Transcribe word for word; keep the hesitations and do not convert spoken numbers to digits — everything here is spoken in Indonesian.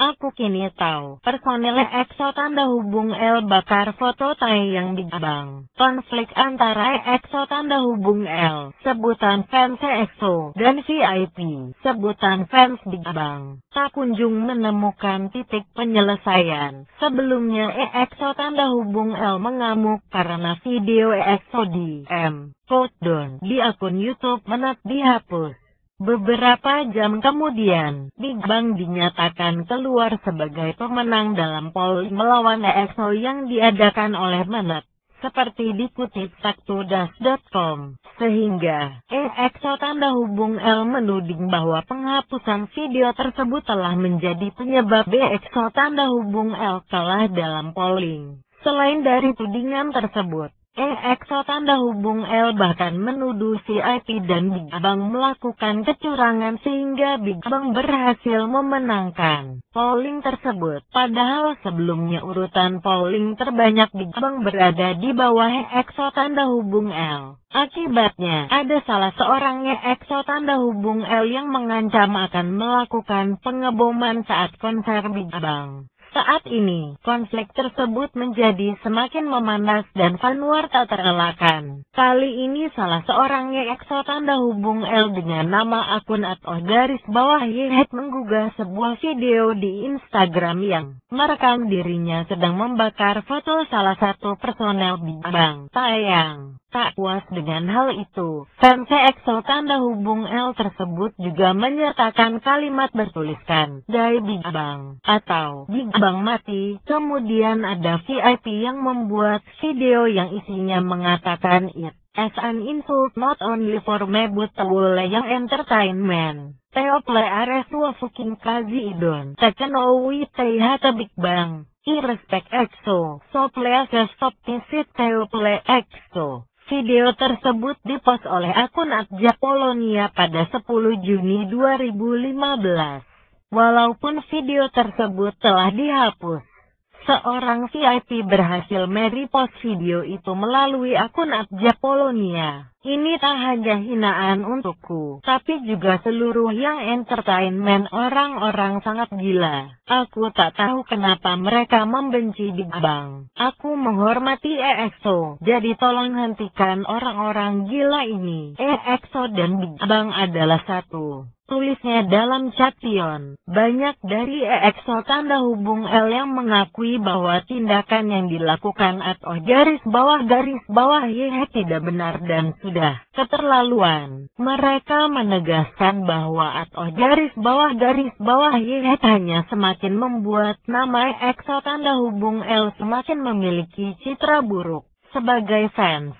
Aku kini tahu, personel EXO tanda hubung L bakar foto Taeyang Big Bang. Konflik antara EXO tanda hubung L, sebutan fans EXO, dan V I P, sebutan fans Big Bang, tak kunjung menemukan titik penyelesaian. Sebelumnya EXO tanda hubung L mengamuk karena video EXO di M! Countdown di akun YouTube Mnet dihapus. Beberapa jam kemudian, Big Bang dinyatakan keluar sebagai pemenang dalam poll melawan EXO yang diadakan oleh Mnet, seperti dikutip szaktudas titik com, sehingga EXO tanda hubung L menuding bahwa penghapusan video tersebut telah menjadi penyebab EXO tanda hubung L kalah dalam polling. Selain dari tudingan tersebut, EXO tanda hubung L bahkan menuduh V I P dan Big Bang melakukan kecurangan sehingga Big Bang berhasil memenangkan polling tersebut. Padahal sebelumnya urutan polling terbanyak Big Bang berada di bawah EXO tanda hubung L. Akibatnya, ada salah seorang EXO tanda hubung L yang mengancam akan melakukan pengeboman saat konser Big Bang. Saat ini, konflik tersebut menjadi semakin memanas dan Fanwar tak terelakkan. Kali ini salah seorang EXO tanda hubung L dengan nama akun atau garis bawah Y H menggugah sebuah video di Instagram yang merekam dirinya sedang membakar foto salah satu personel Big Bang, Taeyang. Tak puas dengan hal itu, fans EXO tanda hubung L tersebut juga menyertakan kalimat bertuliskan, "Die Big Bang," atau "Big Bang mati." Kemudian ada V I P yang membuat video yang isinya mengatakan it as an insult not only for me but to Y G Entertainment. Theo play aresua fucking kazi idon, taken owi T H T Big Bang, I respect EXO, so please stop this shit Theo play EXO. Video tersebut dipost oleh akun at Japolonia pada sepuluh Juni dua ribu lima belas. Walaupun video tersebut telah dihapus, seorang V I P berhasil merepost video itu melalui akun at Japolonia. Ini tak hanya hinaan untukku, tapi juga seluruh yang entertainment. Orang-orang sangat gila. Aku tak tahu kenapa mereka membenci Big Bang. Aku menghormati EXO, jadi tolong hentikan orang-orang gila ini. EXO dan Big Bang adalah satu, tulisnya dalam caption. Banyak dari EXO tanda hubung L yang mengakui bahwa tindakan yang dilakukan atau garis bawah garis bawah Y H tidak benar dan sudah keterlaluan. Mereka menegaskan bahwa atau garis bawah garis bawah Y H hanya semakin membuat nama EXO tanda hubung L semakin memiliki citra buruk sebagai fans.